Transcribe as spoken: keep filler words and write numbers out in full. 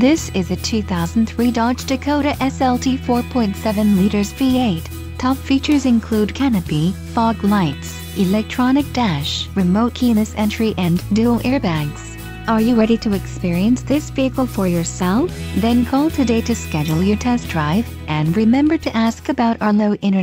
This is a two thousand three Dodge Dakota S L T four point seven liters V eight. Top features include canopy, fog lights, electronic dash, remote keyless entry and dual airbags. Are you ready to experience this vehicle for yourself? Then call today to schedule your test drive, and remember to ask about our low internet